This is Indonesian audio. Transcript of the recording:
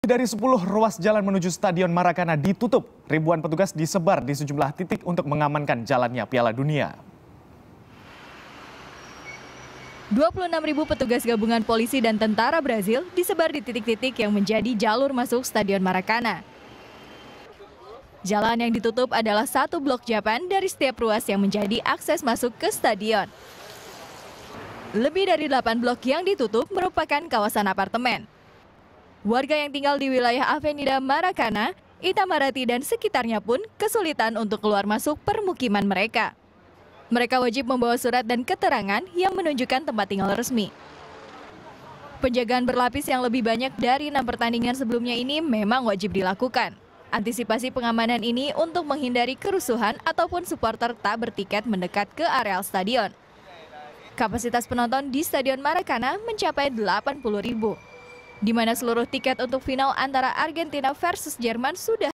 Dari 10 ruas jalan menuju Stadion Maracana ditutup, ribuan petugas disebar di sejumlah titik untuk mengamankan jalannya Piala Dunia. 26.000 petugas gabungan polisi dan tentara Brasil disebar di titik-titik yang menjadi jalur masuk Stadion Maracana. Jalan yang ditutup adalah satu blok jalan dari setiap ruas yang menjadi akses masuk ke stadion. Lebih dari 8 blok yang ditutup merupakan kawasan apartemen. Warga yang tinggal di wilayah Avenida Maracana, Itamarati dan sekitarnya pun kesulitan untuk keluar masuk permukiman mereka. Mereka wajib membawa surat dan keterangan yang menunjukkan tempat tinggal resmi. Penjagaan berlapis yang lebih banyak dari 6 pertandingan sebelumnya ini memang wajib dilakukan. Antisipasi pengamanan ini untuk menghindari kerusuhan ataupun supporter tak bertiket mendekat ke areal stadion. Kapasitas penonton di Stadion Maracana mencapai 80.000. Di mana seluruh tiket untuk final antara Argentina versus Jerman sudah